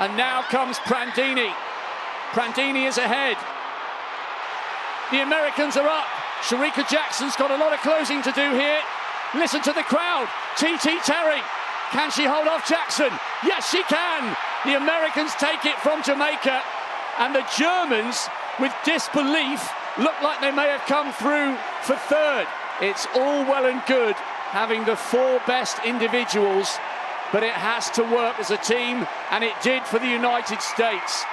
And now comes Prandini. Prandini is ahead. The Americans are up. Sharika Jackson's got a lot of closing to do here. Listen to the crowd. TT Terry. Can she hold off Jackson? Yes, she can. The Americans take it from Jamaica. And the Germans, with disbelief, look like they may have come through for third. It's all well and good having the four best individuals, but it has to work as a team, and it did for the United States.